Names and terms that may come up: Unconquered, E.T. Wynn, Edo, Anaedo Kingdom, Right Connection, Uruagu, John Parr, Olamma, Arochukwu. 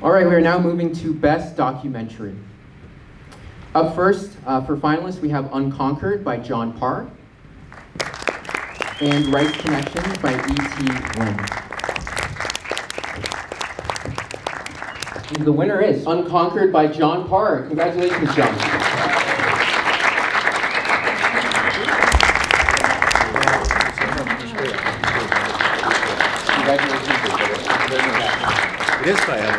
All right, we are now moving to Best Documentary. Up first, for finalists, we have Unconquered by John Parr and Right Connection by E.T. Wynn. And the winner is Unconquered by John Parr. Congratulations, John. Yes, I am.